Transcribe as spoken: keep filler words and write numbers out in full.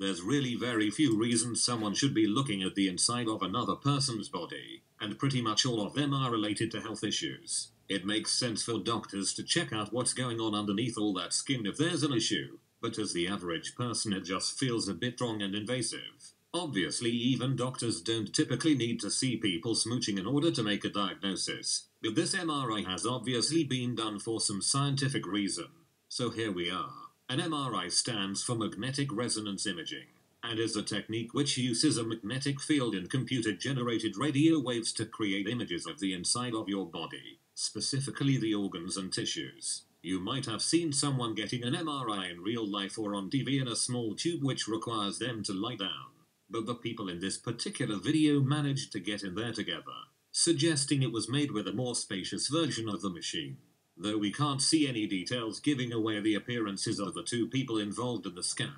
There's really very few reasons someone should be looking at the inside of another person's body, and pretty much all of them are related to health issues. It makes sense for doctors to check out what's going on underneath all that skin if there's an issue, but as the average person it just feels a bit wrong and invasive. Obviously even doctors don't typically need to see people smooching in order to make a diagnosis, but this M R I has obviously been done for some scientific reason. So here we are. An M R I stands for magnetic resonance imaging, and is a technique which uses a magnetic field and computer-generated radio waves to create images of the inside of your body, specifically the organs and tissues. You might have seen someone getting an M R I in real life or on T V in a small tube which requires them to lie down. But the people in this particular video managed to get in there together, suggesting it was made with a more spacious version of the machine. Though we can't see any details giving away the appearances of the two people involved in the scan.